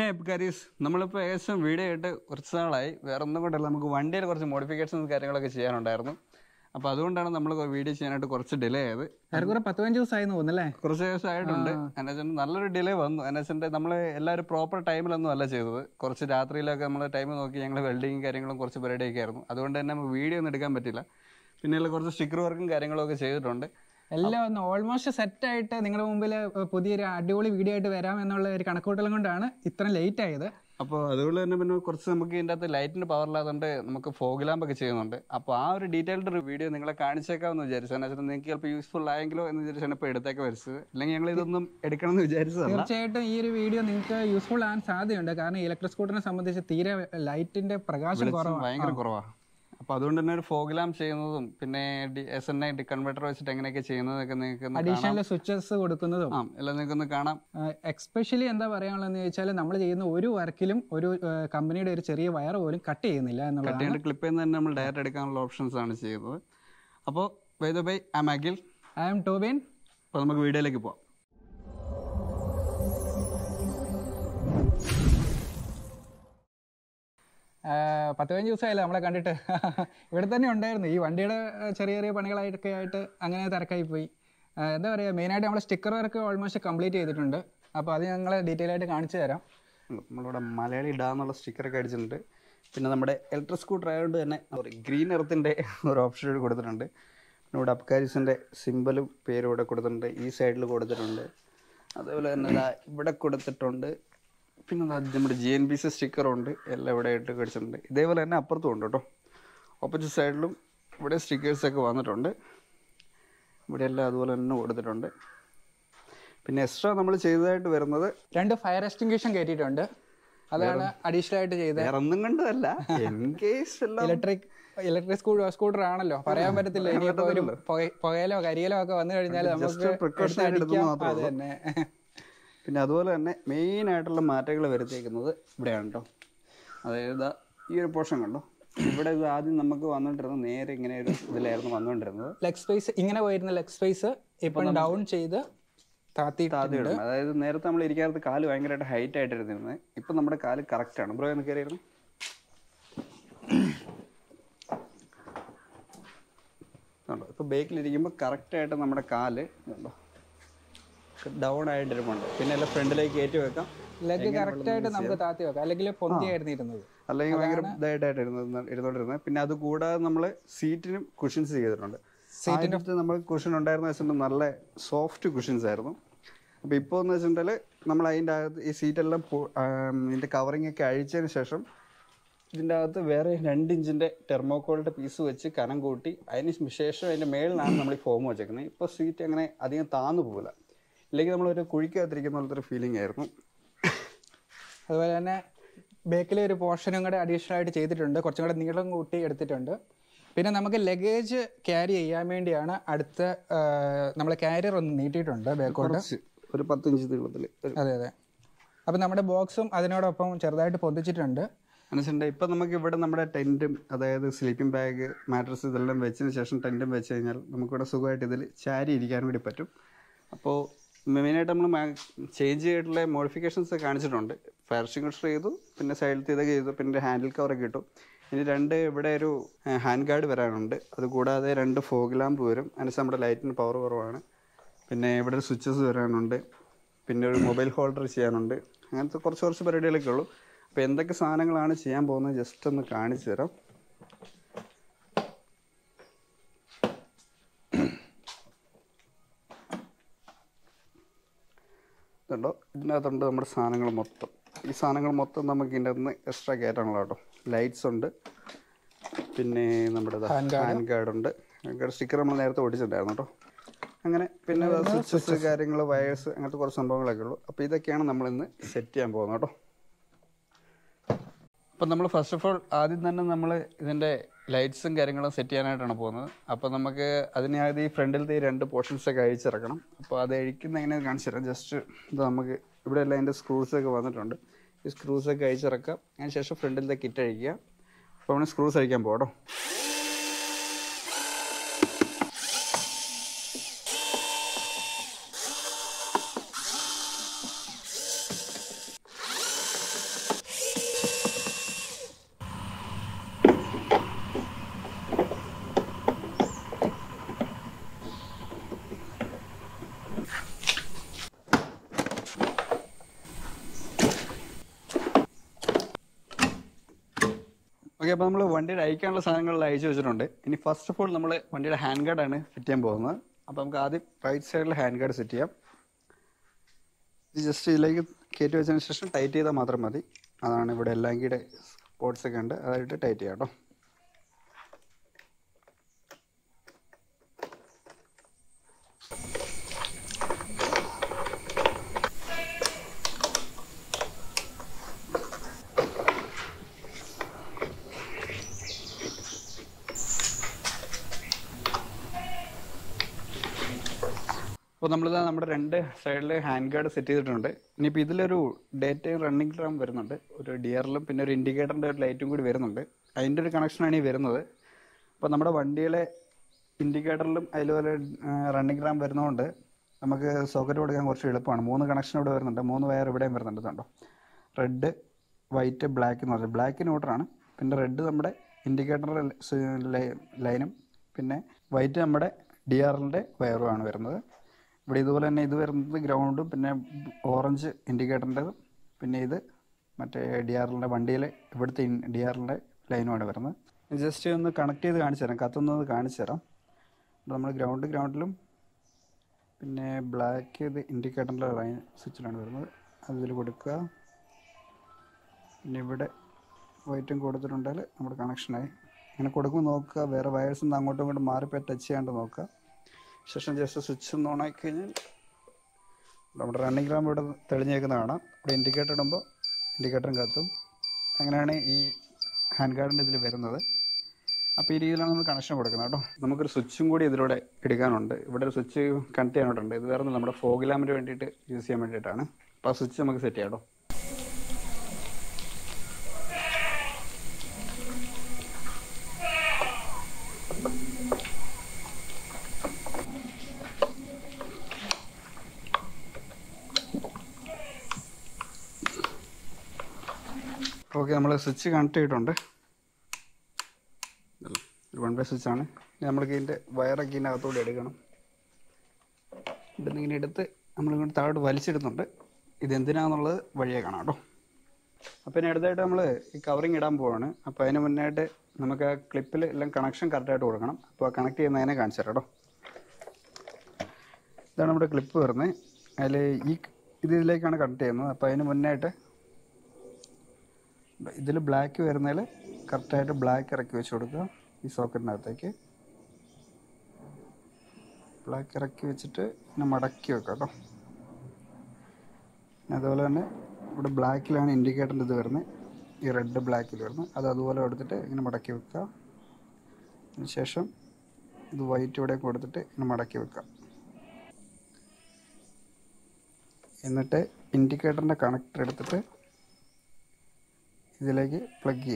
Hey guys, നമ്മളിപ്പോൾ ഏകദേശം video ആയിട്ട് കുറച്ച് നാളായി വേറെ ഒന്നും കൊണ്ടല്ല നമുക്ക് വണ്ടിയിൽ കുറച്ച് മോഡിഫിക്കേഷൻസ് കാര്യങ്ങളൊക്കെ ചെയ്യാനുണ്ടായിരുന്നു അപ്പോൾ അതുകൊണ്ടാണ് നമ്മൾ വീഡിയോ ചെയ്യാനായിട്ട് കുറച്ച് ഡിലേ ആയത് ഏറെക്കുറെ 15 ദിവസമായിരുന്നു തോന്നുന്നല്ലേ കുറച്ച് ദിവസമായിട്ടുണ്ട് അനേച്ചൻ നല്ലൊരു ഡിലേ വന്നു അനേച്ചൻ്റെ നമ്മൾ എല്ലാവരും പ്രോപ്പർ ടൈമിലൊന്നും അല്ല ചെയ്തത് കുറച്ച് രാത്രിയിലൊക്കെ നമ്മൾ ടൈം നോക്കി ഞങ്ങൾ വെൽഡിങ്ങും കാര്യങ്ങളും കുറച്ച് പരിപാടിയൊക്കെ ആയിരുന്നു അതുകൊണ്ട് തന്നെ നമുക്ക് വീഡിയോ ഒന്നും എടുക്കാൻ പറ്റില്ല പിന്നെയുള്ള കുറച്ച് സ്റ്റിക്കർ വർക്കും കാര്യങ്ങളൊക്കെ ചെയ്തിട്ടുണ്ട് എല്ലാം ഒന്ന് ഓൾമോസ്റ്റ് സെറ്റായിട്ട് നിങ്ങളുടെ മുമ്പിൽ പുതിയൊരു അടിപൊളി വീഡിയോ ആയിട്ട് വരാം എന്നുള്ള ഒരു കണക്കൂട്ടലും കൊണ്ടാണ് ഇത്ര ലേറ്റ് ആയത് അപ്പോൾ അതുകൊണ്ട് തന്നെ പിന്നെ കുറച്ച് നമുക്ക് ഇതിൻ്റെ അകത്ത് ലൈറ്റിൻ്റെ പവർ ഇല്ലാത്തതുകൊണ്ട് നമുക്ക് ഫോഗ് ലാമ്പൊക്കെ ചെയ്യുന്നുണ്ട് അപ്പോൾ ആ ഒരു ഡീറ്റെയിൽഡ് ഒരു വീഡിയോ നിങ്ങളെ കാണിച്ചേക്കാമെന്ന് വിചാരിച്ചു എന്നുവെച്ചാൽ നിങ്ങൾക്ക് ചിലപ്പോൾ യൂസ്ഫുൾ ആയെങ്കിലോ എന്ന് വിചാരിച്ചാണ് ഇപ്പോൾ എടുത്തേക്ക് വരച്ചത് അല്ലെങ്കിൽ ഞങ്ങൾ ഇതൊന്നും എടുക്കണമെന്ന് വിചാരിച്ചത് തീർച്ചയായിട്ടും ഈ ഒരു വീഡിയോ നിങ്ങൾക്ക് യൂസ്ഫുൾ ആകാൻ സാധ്യതയുണ്ട് കാരണം ഇലക്ട്രിക് സ്കൂട്ടറിനെ സംബന്ധിച്ച് തീരെ ലൈറ്റിൻ്റെ പ്രകാശം കുറവാണ് ഭയങ്കര കുറവാണ് അപ്പോൾ അതുകൊണ്ട് തന്നെ ഒരു ഫോഗ് ലാമ്പ് ചെയ്യുന്നതും പിന്നെ SNI കൺവെർട്ടർ വെച്ചിട്ട് എങ്ങനെയൊക്കെ ചെയ്യുന്നതൊക്കെ നിങ്ങൾക്ക് അഡീഷണൽ സ്വിച്ചസ് കൊടുക്കുന്നതും എല്ലാം നിങ്ങൾക്കൊന്ന് കാണാം എക്സ്പെഷ്യലി എന്താ പറയാനുള്ളതെന്ന് ചോദിച്ചാൽ നമ്മൾ ചെയ്യുന്ന ഒരു വർക്കിലും ഒരു കമ്പനിയുടെ ഒരു ചെറിയ വയർ പോലും കട്ട് ചെയ്യുന്നില്ല എന്നുള്ളത് കട്ട് ചെയ്യേണ്ട ക്ലിപ്പ് തന്നെ നമ്മൾ ഡയറക്റ്റ് എടുക്കാനുള്ള ഓപ്ഷൻസ് ആണ് ചെയ്യുന്നത് അപ്പോൾ by the by I am Akhil I am Tobin അപ്പോൾ നമുക്ക് വീഡിയോയിലേക്ക് പോവാം പത്ത് പതിനഞ്ച് ദിവസമായില്ല നമ്മളെ കണ്ടിട്ട് ഇവിടെ തന്നെ ഉണ്ടായിരുന്നു ഈ വണ്ടിയുടെ ചെറിയ ചെറിയ പണികളായിട്ടൊക്കെ ആയിട്ട് അങ്ങനെ തിരക്കായി പോയി എന്താ പറയുക മെയിനായിട്ട് നമ്മളെ സ്റ്റിക്കർ വർക്ക് ഓൾമോസ്റ്റ് കംപ്ലീറ്റ് ചെയ്തിട്ടുണ്ട് അപ്പോൾ അത് ഞങ്ങൾ ഡീറ്റെയിൽ ആയിട്ട് കാണിച്ചു തരാം നമ്മളിവിടെ മലയാളി ഡാന്നുള്ള സ്റ്റിക്കറൊക്കെ അടിച്ചിട്ടുണ്ട് പിന്നെ നമ്മുടെ ഇലക്ട്രിക് സ്കൂട്ടർ ആയതുകൊണ്ട് തന്നെ ഒരു ഗ്രീൻ എർത്തിൻ്റെ ഒരു ഓപ്ഷൻ ഇവിടെ കൊടുത്തിട്ടുണ്ട് പിന്നെ ഇവിടെ അബ്കാരിസിൻ്റെ സിമ്പലും പേരും ഇവിടെ കൊടുത്തിട്ടുണ്ട് ഈ സൈഡിൽ കൊടുത്തിട്ടുണ്ട് അതേപോലെ തന്നെ ഇവിടെ കൊടുത്തിട്ടുണ്ട് പിന്നെ നമ്മുടെ GNBC സ്റ്റിക്കറുണ്ട് എല്ലാം ഇവിടെ ആയിട്ട് കടിച്ചിട്ടുണ്ട് ഇതേപോലെ തന്നെ അപ്പുറത്തും ഉണ്ട് കേട്ടോ ഓപ്പോസിറ്റ് സൈഡിലും ഇവിടെ സ്റ്റിക്കേഴ്സൊക്കെ വന്നിട്ടുണ്ട് ഇവിടെ എല്ലാം അതുപോലെ തന്നെ കൊടുത്തിട്ടുണ്ട് പിന്നെ എക്സ്ട്രാ നമ്മൾ ചെയ്തതായിട്ട് വരുന്നത് രണ്ട് ഫയർ എക്സ്റ്റിംഗ്വിഷൻ കയറ്റിയിട്ടുണ്ട് അതാണ് അഡീഷണൽ ആയിട്ട് ചെയ്തത് വേറെ ഒന്നും കണ്ടതല്ല ഇലക്ട്രിക് സ്കൂട്ടർ ആണല്ലോ പറയാൻ പറ്റത്തില്ല പുകയിലോ കരിയിലോ ഒക്കെ വന്നു കഴിഞ്ഞാൽ നമുക്ക് പിന്നെ അതുപോലെ തന്നെ മെയിനായിട്ടുള്ള മാറ്റങ്ങൾ വരുത്തിയിരിക്കുന്നത് ഇവിടെയാണ് കേട്ടോ അതായത് ഈ ഒരു പോർഷൻ കണ്ടോ ഇവിടെ ഇത് ആദ്യം നമുക്ക് വന്നുകൊണ്ടിരുന്നത് നേരെ ഇങ്ങനെ ഒരു ഇതിലായിരുന്നു വന്നുകൊണ്ടിരുന്നത് ലെഗ് സ്പേസ് ഇങ്ങനെ പോയിരുന്ന ലെഗ് സ്പേസ് ഇപ്പം ഡൗൺ ചെയ്ത് താത്തിയിട്ടുണ്ട് അതായത് നേരത്തെ നമ്മൾ ഇരിക്കാത്ത കാല് ഭയങ്കരമായിട്ട് ഹൈറ്റ് ആയിട്ടിരുന്നിരുന്നത് ഇപ്പം നമ്മുടെ കാല് കറക്റ്റാണ് ബ്രോ എന്ന് കയറിയിരുന്നു കണ്ടോ ഇപ്പോൾ ബേക്കിലിരിക്കുമ്പോൾ കറക്റ്റായിട്ട് നമ്മുടെ കാല് കണ്ടോ ഡൗൺ ആയിട്ടിരുമുണ്ട് പിന്നെ എല്ലാം ഫ്രണ്ടിലേക്ക് കയറ്റി വെക്കാം ലെഗ് കറക്റ്റ് ആയിട്ട് നമുക്ക് താത്തി വെക്കാം അല്ലെങ്കിൽ പൊന്തിയായിരുന്നിരുന്നത് അല്ലെങ്കിൽ ഭയങ്കര ഇതായിട്ടായിരുന്നു ഇരുന്നോണ്ടിരുന്നത് പിന്നെ അത് കൂടാതെ നമ്മൾ സീറ്റിനും കുഷൻസ് ചെയ്തിട്ടുണ്ട് സീറ്റിനകത്ത് നമ്മൾ കുഷൻ ഉണ്ടായിരുന്ന വെച്ചിട്ടുണ്ടെങ്കിൽ നല്ല സോഫ്റ്റ് കുഷൻസ് ആയിരുന്നു അപ്പോൾ ഇപ്പോൾ എന്ന് വെച്ചിട്ടുണ്ടെങ്കിൽ നമ്മൾ അതിൻ്റെ അകത്ത് ഈ സീറ്റെല്ലാം ഇതിൻ്റെ കവറിങ് ഒക്കെ അഴിച്ചതിന് ശേഷം ഇതിൻ്റെ അകത്ത് വേറെ 2 ഇഞ്ചിൻ്റെ ടെർമോക്കോളിൻ്റെ പീസ് വെച്ച് കനം കൂട്ടി അതിന് ശേഷം അതിൻ്റെ മേളിലാണ് നമ്മൾ ഈ ഫോം വെച്ചേക്കുന്നത് ഇപ്പോൾ സീറ്റ് അങ്ങനെ അധികം താന്നു പോകില്ല ഇല്ലെങ്കിൽ നമ്മളൊരു കുഴിക്കകത്തിരിക്കുന്ന പോലത്തെ ഒരു ഫീലിംഗ് ആയിരുന്നു അതുപോലെ തന്നെ ബേക്കിലെ ഒരു പോർഷനും കൂടെ അഡീഷണൽ ആയിട്ട് ചെയ്തിട്ടുണ്ട് കുറച്ചും കൂടെ നീളം കൂട്ടി എടുത്തിട്ടുണ്ട് പിന്നെ നമുക്ക് ലഗേജ് ക്യാരി ചെയ്യാൻ വേണ്ടിയാണ് അടുത്ത നമ്മൾ ക്യാരിയർ ഒന്ന് നീട്ടിയിട്ടുണ്ട് ബാക്കോട്ട് ഒരു 10 ഇഞ്ച് നീളത്തിൽ അതെ അതെ അപ്പം നമ്മുടെ ബോക്സും അതിനോടൊപ്പം ചെറുതായിട്ട് പൊന്തിച്ചിട്ടുണ്ട് മനസ്സിലുണ്ട് ഇപ്പം നമുക്ക് ഇവിടെ നമ്മുടെ ടെൻറ്റും അതായത് സ്ലീപ്പിംഗ് ബാഗ് മാട്രസ് ഇതെല്ലാം വെച്ചതിന് ശേഷം ടെൻറ്റും വെച്ച് കഴിഞ്ഞാൽ നമുക്കിവിടെ സുഖമായിട്ട് ഇതിൽ ചാരി ഇരിക്കാൻ വേണ്ടി പറ്റും അപ്പോൾ മെയിനായിട്ട് നമ്മൾ ചേഞ്ച് ചെയ്തിട്ടുള്ള മോഡിഫിക്കേഷൻസ് കാണിച്ചിട്ടുണ്ട് ഫയർ എക്സ്റ്റിംഗ്വിഷർ ചെയ്തു പിന്നെ സൈഡിലത്തെ ഇതൊക്കെ ചെയ്തു പിന്നെ ഹാൻഡിൽ കവറൊക്കെ ഇട്ടു ഇനി രണ്ട് ഇവിടെ ഒരു ഹാൻഡ് ഗാർഡ് വരാനുണ്ട് അതുകൂടാതെ 2 ഫോഗ് ലാമ്പ് വരും അതിന് നമ്മുടെ ലൈറ്റിന് പവർ കുറവാണ് പിന്നെ ഇവിടെ ഒരു സ്വിച്ചസ് വരാനുണ്ട് പിന്നെ ഒരു മൊബൈൽ ഹോൾഡർ ചെയ്യാനുണ്ട് അങ്ങനത്തെ കുറച്ച് പരിപാടികളൊക്കെ ഉള്ളൂ അപ്പോൾ എന്തൊക്കെ സാധനങ്ങളാണ് ചെയ്യാൻ പോകുന്നത് ജസ്റ്റ് ഒന്ന് കാണിച്ചു തരാം ണ്ടോ ഇതിനകത്തുണ്ട് നമ്മുടെ സാധനങ്ങൾ മൊത്തം ഈ സാധനങ്ങൾ മൊത്തം നമുക്ക് ഇതിൻ്റെ അകത്ത് എക്സ്ട്രാ കയറ്റാണല്ലോ കേട്ടോ ലൈറ്റ്സ് ഉണ്ട് പിന്നെ നമ്മുടെ ഹാൻഡ് ഗാർഡ് ഉണ്ട് ഗാർഡ് സ്റ്റിക്കർ നമ്മൾ നേരത്തെ ഓടിച്ചിട്ടുണ്ടായിരുന്നു കേട്ടോ അങ്ങനെ പിന്നെ സ്വിച്ചസ് കാര്യങ്ങൾ വയേഴ്സ് അങ്ങനത്തെ കുറച്ച് സംഭവങ്ങളൊക്കെ ഉള്ളൂ അപ്പോൾ ഇതൊക്കെയാണ് നമ്മളിന്ന് സെറ്റ് ചെയ്യാൻ പോകുന്നത് കേട്ടോ അപ്പം നമ്മൾ ഫസ്റ്റ് ഓഫ് ഓൾ ആദ്യം തന്നെ നമ്മൾ ഇതിൻ്റെ ലൈറ്റ്സും കാര്യങ്ങളും സെറ്റ് ചെയ്യാനായിട്ടാണ് പോകുന്നത് അപ്പോൾ നമുക്ക് അതിനായത് ഈ ഫ്രണ്ടിലത്തെ ഈ 2 പോർഷൻസൊക്കെ അഴിച്ചിറക്കണം അപ്പോൾ അത് അഴിക്കുന്ന എങ്ങനെയാണ് കാണിച്ചു തരാം ജസ്റ്റ് ഇത് നമുക്ക് ഇവിടെ എല്ലാം അതിൻ്റെ സ്ക്രൂസൊക്കെ വന്നിട്ടുണ്ട് ഈ സ്ക്രൂസൊക്കെ അഴിച്ചിറക്കാം അതിന് ശേഷം ഫ്രണ്ടിലത്തെ കിറ്റ് അഴിക്കുക അപ്പോൾ നമ്മൾ സ്ക്രൂസ് അഴിക്കാൻ പോകട്ടോ Okay, but we have the first of all, we have a handguard fit. The right side handguard set. Just like K2 tight the mother muddy. And I sports second, tight We have a handguard set. We have a data running drum. We have a DRL and an indicator lighting. We have a connection. We have a indicator running drum. We have a socket. We have a connection. We have a red, white, black. Black is red indicator line. White is DRL wire. This is the ground, orange indicator, and DRL line. Just connect it to the ground. Ground black indicator line. White and connection. Wires and session just switch on. I can running gram with a telegana, indicator number, indicator and gatum. I'm going to handguard and deliver another. A period connection would go. Number switching would either a pedigan on the water switch container under the number of 4 kilometer entity UCM and Tana. Pass switch among the theatre. Okay, we have switch connected. One by switch. We have wire again. We have this is black, you are cut black rack. This socket is black rack. Black indicator is red black. That's white indicator connected. This is plug here.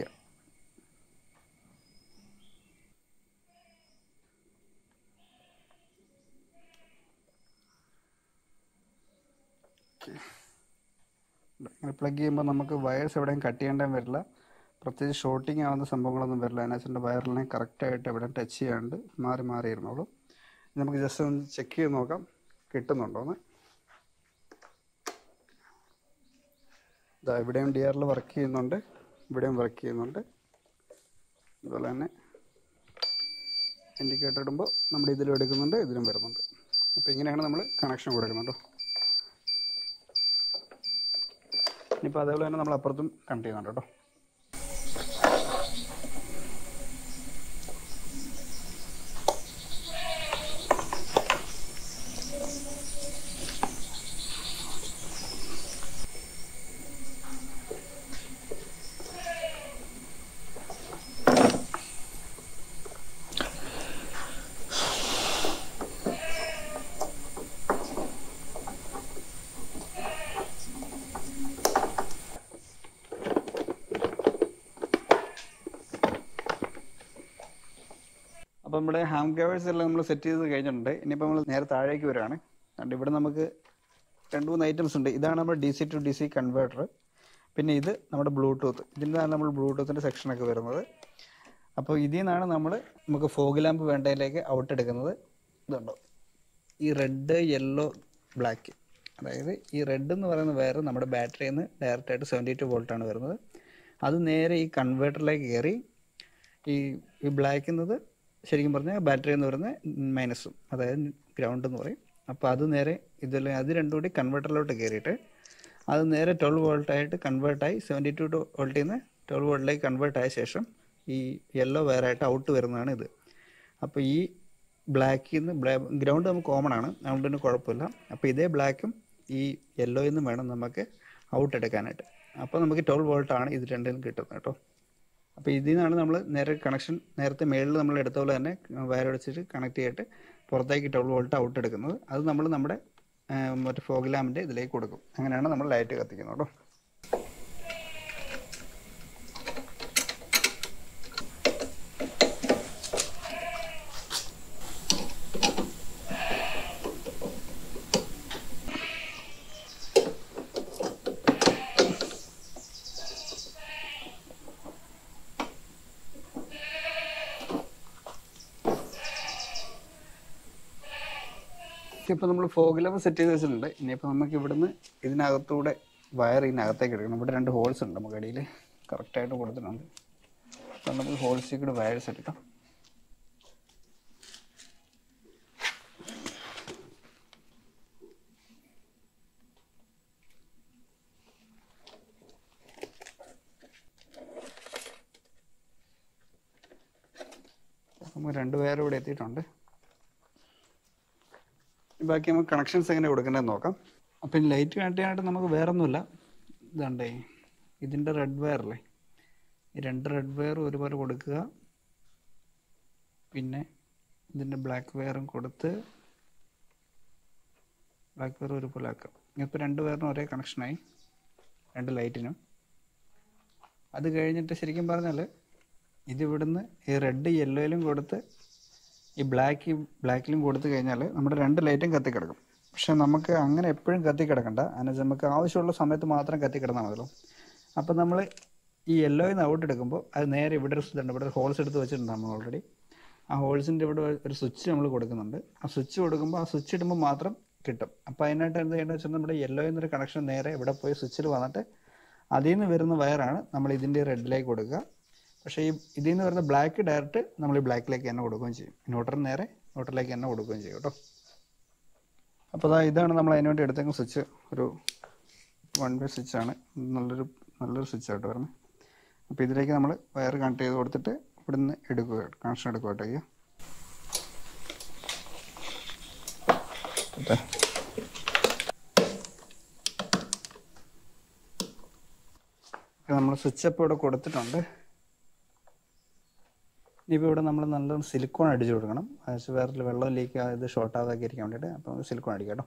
Okay. Plug here, we wires cut and we shorting the wire correct and touch it. We just check it. The video DRL working on the video working on the indicator number, number the video connection. Nipada container. We have ham covers set in the and we have items. This is DC to DC converter. This is Bluetooth. This is Bluetooth section. We have fog lamp out. This red, yellow, black. This red battery is 72 volt. That is the converter. ഈ black എന്നത് ശരിക്കും പറഞ്ഞാൽ battery എന്ന് പറയുന്ന മൈനസും അതായത് ground എന്ന് പറയും. അപ്പോൾ അത് നേരെ ഇതെല്ലാം അത് രണ്ടും കൂടി കൺവേർട്ടറിലോട്ട് കയറിയിട്ട് അത് നേരെ 12 വോൾട്ടായിട്ട് കൺവേർട്ടായി 72 വോൾട്ടിൽ നിന്ന് 12 വോൾട്ടിലേക്ക് കൺവേർട്ടായ ശേഷം ഈ യെല്ലോ വയറായിട്ട് ഔട്ട് വരുന്നതാണ് ഇത്. അപ്പോൾ ഈ ബ്ലാക്കിൽ നിന്ന് ഗ്രൗണ്ട് നമുക്ക് കോമൺ ആണ്, അതുകൊണ്ട് തന്നെ കുഴപ്പമില്ല. അപ്പോൾ ഇതേ ബ്ലാക്കും ഈ യെല്ലോയിൽ നിന്നും വേണം നമുക്ക് ഔട്ട് എടുക്കാനായിട്ട്. അപ്പോൾ നമുക്ക് 12 വോൾട്ടാണ് ഇത് രണ്ടിലും കിട്ടുന്നത് കേട്ടോ. അപ്പോൾ ഇതിൽ നിന്നാണ് നമ്മൾ നേരെ കണക്ഷൻ നേരത്തെ മേളിൽ നമ്മൾ എടുത്ത പോലെ തന്നെ വയർ അടിച്ചിട്ട് കണക്ട് ചെയ്തിട്ട് പുറത്തേക്ക് 12 വോൾട്ട് ഔട്ട് എടുക്കുന്നത്. അത് നമ്മൾ നമ്മുടെ മറ്റേ ഫോഗ് ലാമ്പിൻ്റെ ഇതിലേക്ക് കൊടുക്കും. അങ്ങനെയാണ് നമ്മൾ ലൈറ്റ് കത്തിക്കുന്നത് കേട്ടോ. ഇപ്പോൾ നമ്മൾ ഫോഗിലൊക്കെ സെറ്റ് ചെയ്ത് വെച്ചിട്ടുണ്ട്. ഇനിയിപ്പോൾ നമുക്ക് ഇവിടുന്ന് ഇതിനകത്തൂടെ വയർ ഇതിനകത്തേക്ക് എടുക്കണം. ഇവിടെ 2 ഹോൾസ് ഉണ്ട്, നമുക്ക് അടിയിൽ കറക്റ്റായിട്ട് കൊടുത്തിട്ടുണ്ട്. അപ്പം നമുക്ക് ഹോൾസിൽ കൂടെ വയർസ് എടുക്കാം. നമുക്ക് 2 വയർ ഇവിടെ എത്തിയിട്ടുണ്ട്. ബാക്കി നമുക്ക് കണക്ഷൻസ് എങ്ങനെ കൊടുക്കണമെന്ന് നോക്കാം. അപ്പം ഈ ലൈറ്റ് കണക്ട് ചെയ്യാനായിട്ട് നമുക്ക് വേറൊന്നുമില്ല. ഇതാണ്ടേ ഇതിൻ്റെ റെഡ് വയറല്ലേ, ഈ 2 റെഡ് വയർ ഒരുപോലെ കൊടുക്കുക. പിന്നെ ഇതിൻ്റെ ബ്ലാക്ക് വയറും കൊടുത്ത് ബ്ലാക്ക് വയർ ഒരുപോലെ ആക്കാം. ഇപ്പോൾ 2 വയറിനും ഒരേ കണക്ഷനായി, 2 ലൈറ്റിനും. അത് കഴിഞ്ഞിട്ട് ശരിക്കും പറഞ്ഞാൽ ഇതിവിടുന്ന് ഈ റെഡ് യെല്ലോയിലും കൊടുത്ത് ഈ ബ്ലാക്കിലും കൊടുത്തു കഴിഞ്ഞാൽ നമ്മുടെ 2 ലൈറ്റും കത്തിക്കിടക്കും. പക്ഷെ നമുക്ക് അങ്ങനെ എപ്പോഴും കത്തിക്കിടക്കണ്ട, അതിന് നമുക്ക് ആവശ്യമുള്ള സമയത്ത് മാത്രം കത്തിക്കിടന്നാൽ മതിയല്ലോ. അപ്പം നമ്മൾ ഈ യെല്ലോയിൽ നിന്ന് ഔട്ട് എടുക്കുമ്പോൾ അത് നേരെ ഇവിടെ ഒരു സ്വിച്ചുണ്ട്, ഇവിടെ ഒരു ഹോൾസ് എടുത്ത് വെച്ചിട്ടുണ്ട് നമ്മൾ ഓൾറെഡി. ആ ഹോൾസിൻ്റെ ഇവിടെ ഒരു സ്വിച്ച് നമ്മൾ കൊടുക്കുന്നുണ്ട്. ആ സ്വിച്ച് കൊടുക്കുമ്പോൾ ആ സ്വിച്ച് ഇടുമ്പോൾ മാത്രം കിട്ടും. അപ്പോൾ അതിനായിട്ട് എന്ത് ചെയ്യേണ്ടത് വെച്ചാൽ നമ്മുടെ യെല്ലോയിൽ നിന്നൊരു കണക്ഷൻ നേരെ ഇവിടെ പോയി സ്വിച്ചിൽ വന്നിട്ട് അതിൽ നിന്ന് വരുന്ന വയറാണ് നമ്മൾ ഇതിൻ്റെ റെഡിലേക്ക് കൊടുക്കുക. പക്ഷേ ഈ ഇതിൽ നിന്ന് വരുന്ന ബ്ലാക്ക് ഡയറക്റ്റ് നമ്മൾ ഈ ബ്ലാക്കിലേക്ക് തന്നെ കൊടുക്കുകയും ചെയ്യും. ഇൻവെർട്ടറിന് നേരെ ഇൻവെർട്ടറിലേക്ക് തന്നെ കൊടുക്കുകയും ചെയ്യും കേട്ടോ. അപ്പോൾ അതാ ഇതാണ് നമ്മൾ അതിന് വേണ്ടി എടുത്തേക്കുന്ന സ്വിച്ച്. ഒരു 1 വേ സ്വിച്ചാണ്, നല്ലൊരു സ്വിച്ചായിട്ട് വരുന്നത്. അപ്പോൾ ഇതിലേക്ക് നമ്മൾ വയർ കണക്ട് ചെയ്ത് കൊടുത്തിട്ട് ഇവിടെ നിന്ന് എടുക്കുക, കണക്ഷൻ എടുക്കുക കേട്ടോ. അയ്യോ നമ്മൾ സ്വിച്ചപ്പ് ഇവിടെ കൊടുത്തിട്ടുണ്ട്. ഇനിയിപ്പോൾ ഇവിടെ നമ്മൾ നല്ലോണം സിലിക്കോൺ അടിച്ചു കൊടുക്കണം, അതായത് വേറെ വെള്ളം ലീക്ക് ആയത് ഷോർട്ട് ആവാതെ ഇരിക്കാൻ വേണ്ടിയിട്ട്. അപ്പോൾ സിലിക്കോൺ അടിക്കാം കേട്ടോ.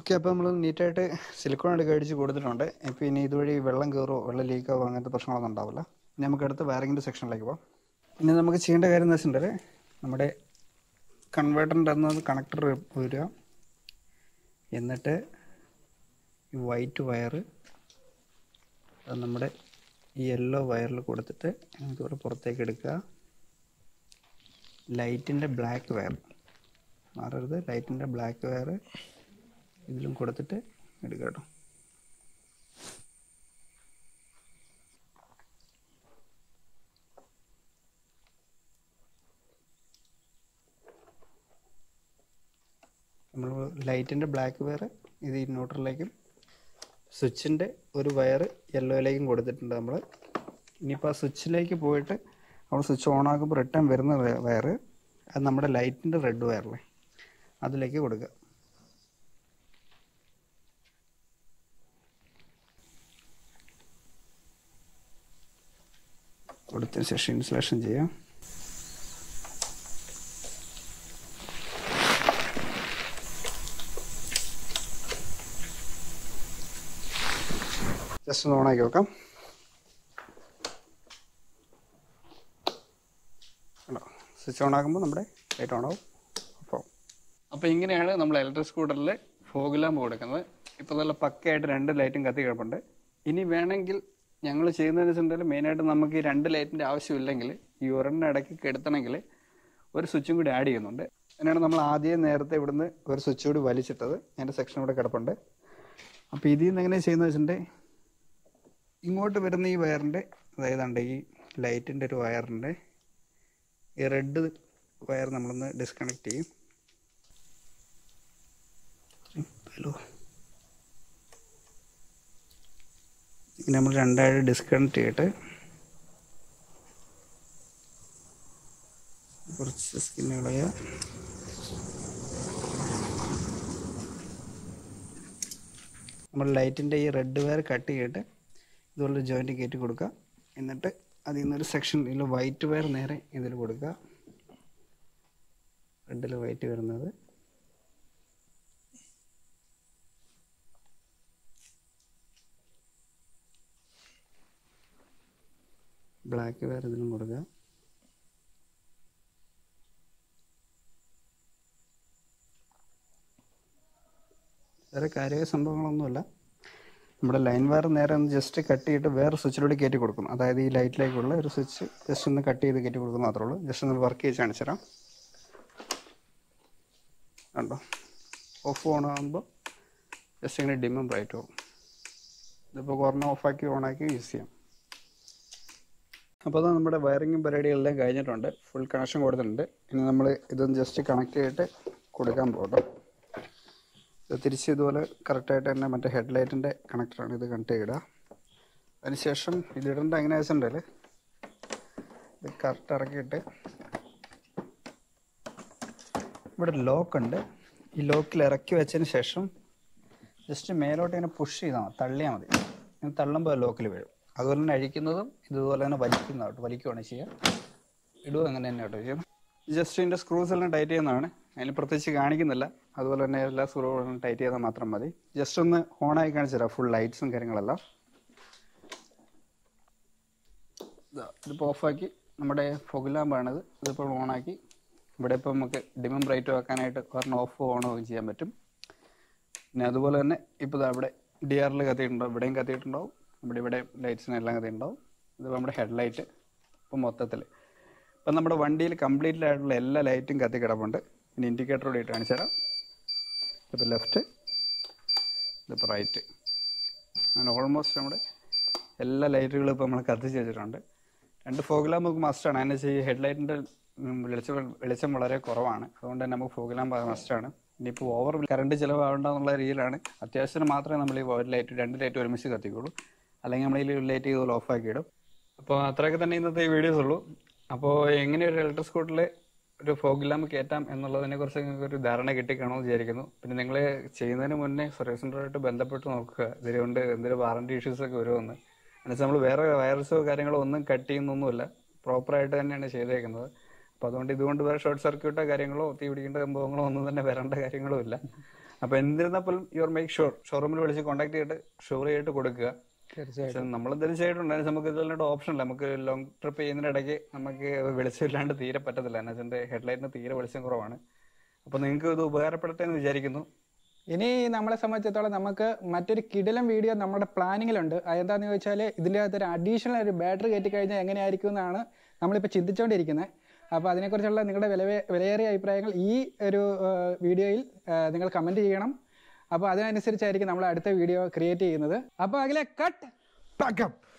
ഓക്കെ, അപ്പോൾ നമ്മൾ നീറ്റായിട്ട് സിലിക്കോൺ എടുക്കുക അടിച്ച് കൊടുത്തിട്ടുണ്ട്. ഇപ്പോൾ ഇനി ഇതുവഴി വെള്ളം കയറുമോ വെള്ളം ലീക്കോ അങ്ങനത്തെ പ്രശ്നങ്ങളൊന്നും ഉണ്ടാവില്ല. ഇനി നമുക്ക് അടുത്ത് വയറിങ്ങിൻ്റെ സെക്ഷനിലേക്ക് പോകാം. ഇനി നമുക്ക് ചെയ്യേണ്ട കാര്യം എന്ന് വെച്ചിട്ടുണ്ടെങ്കിൽ നമ്മുടെ കൺവേർട്ടറിൻ്റെ അന്ന് കണക്ടർ വരിക, എന്നിട്ട് ഈ വൈറ്റ് വയർ അത് നമ്മുടെ ഈ യെല്ലോ വയറിൽ കൊടുത്തിട്ട് ഇതുപോലെ പുറത്തേക്ക് എടുക്കുക. ലൈറ്റിൻ്റെ ബ്ലാക്ക് വയർ മാറരുത്, ലൈറ്റിൻ്റെ ബ്ലാക്ക് വയർ ഇതിലും കൊടുത്തിട്ട് എടുക്കുക കേട്ടോ. നമ്മൾ ലൈറ്റിൻ്റെ ബ്ലാക്ക് വയർ ഇത് ഇൻവെർട്ടറിലേക്കും സ്വിച്ചിൻ്റെ ഒരു വയർ യെല്ലോയിലേക്കും കൊടുത്തിട്ടുണ്ട് നമ്മൾ. ഇനിയിപ്പോൾ ആ സ്വിച്ചിലേക്ക് പോയിട്ട് നമ്മൾ സ്വിച്ച് ഓണാക്കുമ്പോൾ റിട്ടേൺ വരുന്ന വയർ അത് നമ്മുടെ ലൈറ്റിൻ്റെ റെഡ് വയറിലെ അതിലേക്ക് കൊടുക്കുക. കൊടുത്തതിന് ശേഷം ഇൻസുലേഷൻ ചെയ്യാം. ജസ്റ്റ് ഒന്ന് ഓണാക്കി വെക്കാം. ഹലോ, സ്വിച്ച് ഓണാക്കുമ്പോൾ നമ്മുടെ ലൈറ്റ് ഓണാവും. അപ്പോൾ ഇങ്ങനെയാണ് നമ്മൾ ഇലക്ട്രിക് സ്കൂട്ടറിൽ ഫോഗ് ലാമ്പ് കൊടുക്കുന്നത്. ഇപ്പോൾ നല്ല പക്കയായിട്ട് 2 ലൈറ്റും കത്തി കിടപ്പുണ്ട്. ഇനി വേണമെങ്കിൽ ഞങ്ങൾ ചെയ്യുന്നതെന്ന് വെച്ചിട്ടുണ്ടെങ്കിൽ മെയിനായിട്ട് നമുക്ക് ഈ 2 ലൈറ്റിൻ്റെ ആവശ്യമില്ലെങ്കിൽ ഈ ഒരെണ്ണം ഇടയ്ക്ക് കെടുത്തണമെങ്കിൽ ഒരു സ്വിച്ചും കൂടി ആഡ് ചെയ്യുന്നുണ്ട്. അങ്ങനെയാണ് നമ്മൾ ആദ്യം നേരത്തെ ഇവിടുന്ന് ഒരു സ്വിച്ച് കൂടി വലിച്ചിട്ടത്. എൻ്റെ സെക്ഷൻ ഇവിടെ കിടപ്പുണ്ട്. അപ്പോൾ ഇതിൽ നിന്ന് എങ്ങനെ ചെയ്യുന്നത് വെച്ചിട്ടുണ്ടെങ്കിൽ ഇങ്ങോട്ട് വരുന്ന ഈ വയറിൻ്റെ, അതായത് ഈ ലൈറ്റിൻ്റെ ഒരു വയറിൻ്റെ ഈ റെഡ് വയർ നമ്മളൊന്ന് ഡിസ്കണക്ട് ചെയ്യും. ഹലോ, നമ്മൾ രണ്ടായിട്ട് ഡിസ്കണക്ട് ചെയ്തിട്ട് കുറച്ച് സ്കിൻ കളയാ. നമ്മൾ ലൈറ്റിൻ്റെ ഈ റെഡ് വയർ കട്ട് ചെയ്തിട്ട് ഇതുപോലെ ജോയിൻറ്റ് കയറ്റി കൊടുക്കുക. എന്നിട്ട് അതിൽ നിന്നൊരു സെക്ഷൻ ഇതിൽ വൈറ്റ് വയർ നേരെ ഇതിൽ കൊടുക്കുക. റെഡിൽ വൈറ്റ് വരുന്നത് ബ്ലാക്ക് വയർ ഇതിലും കൊടുക്കുക. വേറെ കാര്യമായ സംഭവങ്ങളൊന്നുമില്ല. നമ്മുടെ ലൈൻ വയർ നേരെ ഒന്ന് ജസ്റ്റ് കട്ട് ചെയ്തിട്ട് വേറെ സ്വിച്ചിലൂടെ കയറ്റി കൊടുക്കും. അതായത് ഈ ലൈറ്റിലേക്കുള്ള ഒരു സ്വിച്ച് ജസ്റ്റ് ഒന്ന് കട്ട് ചെയ്ത് കയറ്റി കൊടുക്കുക മാത്രമേ ഉള്ളൂ. ജസ്റ്റ് ഒന്ന് വർക്ക് ചെയ്ത് കാണിച്ചു തരാം. കണ്ടോ, ഓഫ് ഓൺ ആകുമ്പോൾ ജസ്റ്റ് ഇങ്ങനെ ഡിമ്മും ബ്രൈറ്റ് ആകും. ഇതിപ്പോൾ കുറഞ്ഞ ഓഫാക്കി ഓണാക്കി യൂസ് ചെയ്യാം. അപ്പോൾ അതാണ് നമ്മുടെ വയറിങ്ങും പരിപാടികളെല്ലാം കഴിഞ്ഞിട്ടുണ്ട്. ഫുൾ കണക്ഷൻ കൊടുത്തിട്ടുണ്ട്. ഇനി നമ്മൾ ഇതൊന്ന് ജസ്റ്റ് കണക്ട് ചെയ്തിട്ട് കൊടുക്കാൻ പോകട്ടോ. തിരിച്ച് ഇതുപോലെ കറക്റ്റായിട്ട് തന്നെ മറ്റേ ഹെഡ്ലൈറ്റിൻ്റെ കണക്ടറാണ് ഇത് കണക്ട് ചെയ്യുക. അതിനുശേഷം ഇതിടേണ്ട എങ്ങനെ വെച്ചിട്ടുണ്ടെങ്കിൽ ഇത് കറക്റ്റ് ഇറക്കിയിട്ട് ഇവിടെ ലോക്കുണ്ട്. ഈ ലോക്കിൽ ഇറക്കി വെച്ചതിന് ശേഷം ജസ്റ്റ് മേലോട്ട് ഇങ്ങനെ പുഷ് ചെയ്താൽ മതി, തള്ളിയാൽ മതി. ഇങ്ങനെ തള്ളുമ്പോൾ ലോക്കിൽ വീഴും. അതുപോലെ തന്നെ അഴിക്കുന്നതും ഇതുപോലെ തന്നെ വലിക്കുന്നതായിട്ട് വലിക്കുകയാണ് ചെയ്യുക. ഇടുക അങ്ങനെ തന്നെ ആട്ടോ ചെയ്യും. ജസ്റ്റ് ഇതിൻ്റെ സ്ക്രൂസ് എല്ലാം ടൈറ്റ് ചെയ്യുന്നതാണ്. അതിന് പ്രത്യേകിച്ച് കാണിക്കുന്നില്ല. അതുപോലെ തന്നെ എല്ലാ സ്ക്രൂകളും ടൈറ്റ് ചെയ്താൽ മാത്രം മതി. ജസ്റ്റ് ഒന്ന് ഓണായി കാണിച്ചു തരാം ഫുൾ ലൈറ്റ്സും കാര്യങ്ങളെല്ലാം. ഇതിപ്പോൾ ഓഫാക്കി നമ്മുടെ ഫോഗ് ലാമ്പാണിത്. ഇതിപ്പോൾ ഓണാക്കി ഇവിടെ ഇപ്പോൾ നമുക്ക് ഡിമും ബ്രൈറ്റും ആക്കാനായിട്ട് ഒരെണ്ണം ഓഫ് ഓണും ചെയ്യാൻ പറ്റും. പിന്നെ അതുപോലെ തന്നെ ഇപ്പോൾ അവിടെ ഡി ആറിൽ കത്തിയിട്ടുണ്ടാവും, ഇവിടെയും കത്തിയിട്ടുണ്ടാവും, നമ്മുടെ ഇവിടെ ലൈറ്റ്സിനെല്ലാം കത്തിയിട്ടുണ്ടാവും. ഇതിപ്പോൾ നമ്മുടെ ഹെഡ്ലൈറ്റ്. ഇപ്പോൾ മൊത്തത്തിൽ ഇപ്പം നമ്മുടെ വണ്ടിയിൽ കംപ്ലീറ്റ് ആയിട്ടുള്ള എല്ലാ ലൈറ്റും കത്തി കിടപ്പുണ്ട്. ഇനി ഇൻഡിക്കേറ്ററോട് ഇട്ട് കാണിച്ചു തരാം. ഇതിപ്പോൾ ലെഫ്റ്റ്, ഇതിപ്പോൾ റൈറ്റ്, അങ്ങനെ ഓൾമോസ്റ്റ് നമ്മുടെ എല്ലാ ലൈറ്റുകളും ഇപ്പോൾ നമ്മൾ കത്തിച്ച് വെച്ചിട്ടുണ്ട്. രണ്ട് ഫോഗ് ലാമ്പ് നമുക്ക് മസ്റ്റാണ്. അതിനെ വെച്ചാൽ ഹെഡ്ലൈറ്റിൻ്റെ വെളിച്ചം വളരെ കുറവാണ്. അതുകൊണ്ട് തന്നെ നമുക്ക് ഫോഗ് ലാമ്പ് മസ്റ്റാണ്. ഇനിയിപ്പോൾ ഓവർ കറണ്ട് ചിലവാകണ്ടെന്നുള്ള രീതിയിലാണ് അത്യാവശ്യത്തിന് മാത്രമേ നമ്മൾ ഈ ഒരു ലൈറ്റ് രണ്ട് ലൈറ്റ് ഒരുമിച്ച് കത്തിക്കുള്ളൂ. അല്ലെങ്കിൽ നമ്മൾ ഈ ലൈറ്റ് ഇതുപോലെ ഓഫാക്കി ഇടും. അപ്പോൾ അത്രയൊക്കെ തന്നെ ഇന്നത്തെ ഈ വീഡിയോസ് ഉള്ളൂ. അപ്പോൾ എങ്ങനെ ഒരു ഇലക്ട്രിക് സ്കൂട്ടറിൽ ഒരു ഫോഗ് ലാമ്പ് കയറ്റാം എന്നുള്ളതിനെ കുറിച്ച് നിങ്ങൾക്ക് ഒരു ധാരണ കിട്ടിക്കാണെന്ന് വിചാരിക്കുന്നു. പിന്നെ നിങ്ങൾ ചെയ്യുന്നതിന് മുന്നേ സർവീസ് സെൻ്ററുമായിട്ട് ബന്ധപ്പെട്ട് നോക്കുക. ഇതിലുകൊണ്ട് എന്തെങ്കിലും വാറണ്ടി ഇഷ്യൂസൊക്കെ വരുമെന്ന്. എന്നുവെച്ചാൽ നമ്മൾ വേറെ വയറസോ കാര്യങ്ങളോ ഒന്നും കട്ട് ചെയ്യുന്നൊന്നുമില്ല, പ്രോപ്പറായിട്ട് തന്നെയാണ് ചെയ്തേക്കുന്നത്. അപ്പോൾ അതുകൊണ്ട് ഇതുകൊണ്ട് വേറെ ഷോർട്ട് സർക്യൂട്ടോ കാര്യങ്ങളോ തീ പിടിക്കേണ്ട സംഭവങ്ങളോ ഒന്നും തന്നെ വരേണ്ട കാര്യങ്ങളും ഇല്ല. അപ്പോൾ എന്നിരുന്നാൽ പോലും യുവർ മേക്ക് ഷുവർ ഷോറൂമിൽ വിളിച്ച് കോൺടാക്ട് ചെയ്തിട്ട് ഷുവർ ചെയ്തിട്ട് കൊടുക്കുക. തീർച്ചയായിട്ടും നമ്മൾ തീർച്ചയായിട്ടുണ്ടായിരുന്നു. നമുക്ക് ഇതിലാണ്ട് ഓപ്ഷൻ ഇല്ല. നമുക്ക് ലോങ് ട്രിപ്പ് ചെയ്യുന്നതിനിടയ്ക്ക് നമുക്ക് വെളിച്ചമില്ലാണ്ട് തീരെ പറ്റത്തില്ല. എന്നാ വെച്ചാൽ ഹെഡ്ലൈറ്റിന് തീരെ വെളിച്ചം കുറവാണ്. അപ്പോൾ നിങ്ങൾക്ക് ഇത് ഉപകാരപ്പെടട്ടെ എന്ന് വിചാരിക്കുന്നു. ഇനി നമ്മളെ സംബന്ധിച്ചിടത്തോളം നമുക്ക് മറ്റൊരു കിടിലം വീഡിയോ നമ്മുടെ പ്ലാനിങ്ങിലുണ്ട്. അതെന്താണെന്ന് ചോദിച്ചാൽ ഇതിനകത്ത് ഒരു അഡീഷണൽ ഒരു ബാറ്ററി കയറ്റി കഴിഞ്ഞാൽ എങ്ങനെയായിരിക്കും എന്നാണ് നമ്മളിപ്പോൾ ചിന്തിച്ചുകൊണ്ടിരിക്കുന്നത്. അപ്പോൾ അതിനെക്കുറിച്ചുള്ള നിങ്ങളുടെ വിലയേറിയ അഭിപ്രായങ്ങൾ ഈ ഒരു വീഡിയോയിൽ നിങ്ങൾ കമൻറ്റ് ചെയ്യണം. അപ്പോൾ അതിനനുസരിച്ചായിരിക്കും നമ്മൾ അടുത്ത വീഡിയോ ക്രിയേറ്റ് ചെയ്യുന്നത്. അപ്പോൾ അതിലെ കട്ട് പാക്കപ്പ്.